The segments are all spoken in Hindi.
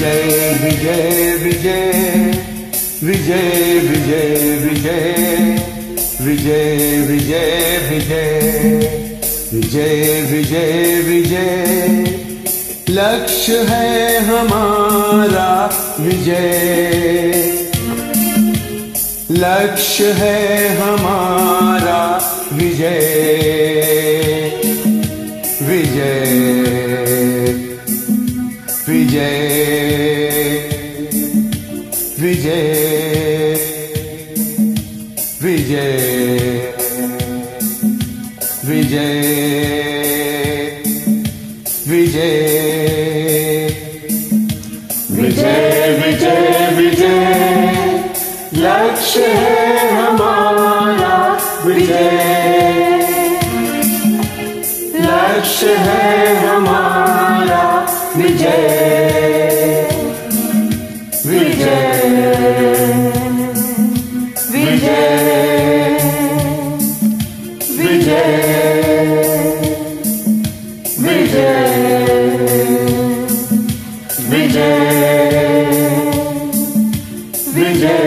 विजय विजय विजय विजय विजय विजय विजय विजय विजय विजय विजय लक्ष्य है हमारा विजय, लक्ष्य है हमारा विजय विजय विजय विजय विजय विजय विजय विजय विजय विजय लक्ष्य है हमारा विजय, लक्ष्य है हमारा विजय विजय विजय विजय विजय विजय विजय।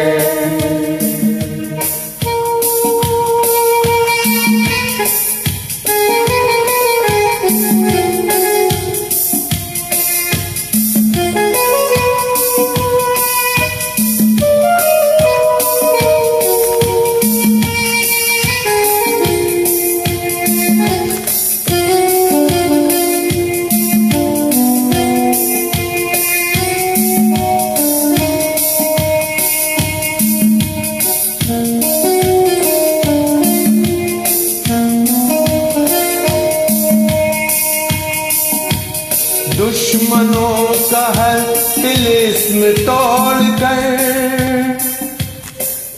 दुश्मनों का हर तिलिस्म तोड़ कर,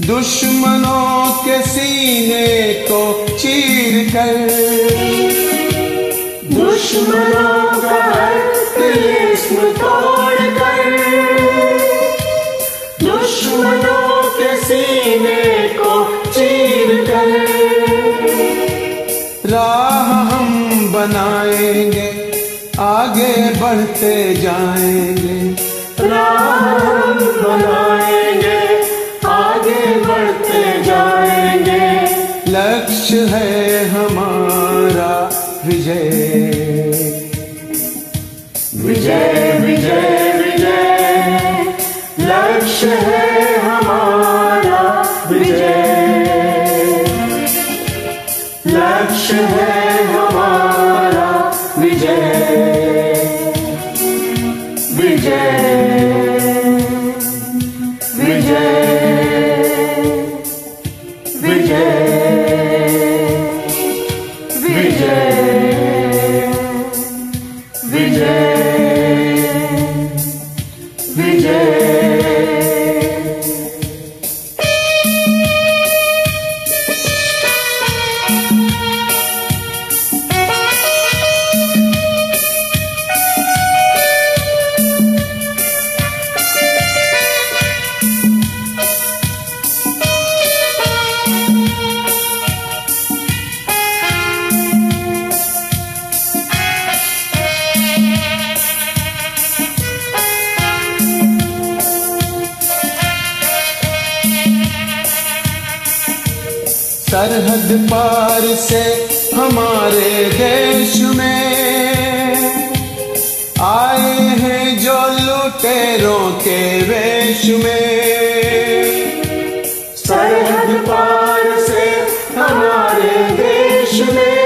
दुश्मनों के सीने को चीर कर, दुश्मनों का हर तिलिस्म तोड़ कर, दुश्मनों के सीने को चीर कर राह हम बनाएंगे, आगे बढ़ते जाएंगे, राह बनाएंगे, आगे बढ़ते जाएंगे। लक्ष्य है हमारा विजय विजय विजय विजय लक्ष्य है हमारा विजय, लक्ष्य है हमारा विजय सरहद पार से हमारे देश में आए हैं जो लुटेरों के वेश में, सरहद पार से हमारे देश में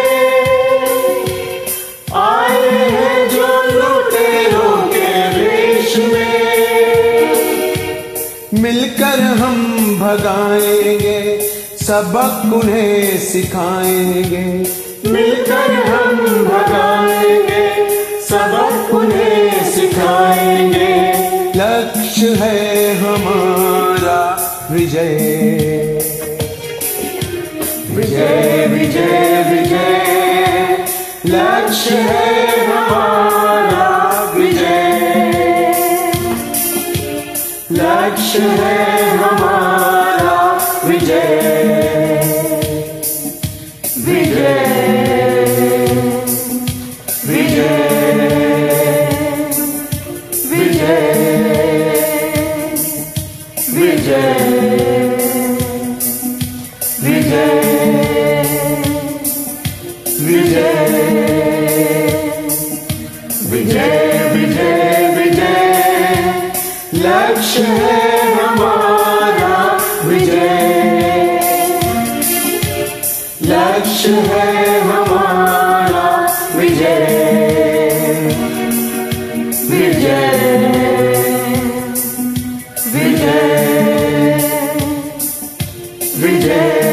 आए हैं जो लुटेरों के वेश में। मिलकर हम भगाएंगे, सबक उन्हें सिखाएंगे, मिलकर हम भगाएंगे, सबक उन्हें सिखाएंगे। लक्ष्य है हमारा विजय विजय विजय विजय लक्ष्य है हमारा विजय, लक्ष्य है हमारा विजय विजय विजय। लक्ष्य है हमारा विजय, लक्ष्य है हमारा विजय, Vijay Vijay Vijay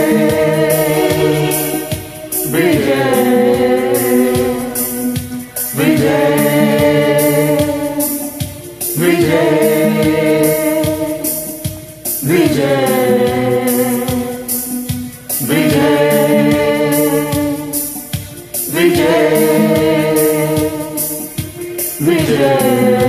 Vijay, Vijay, Vijay.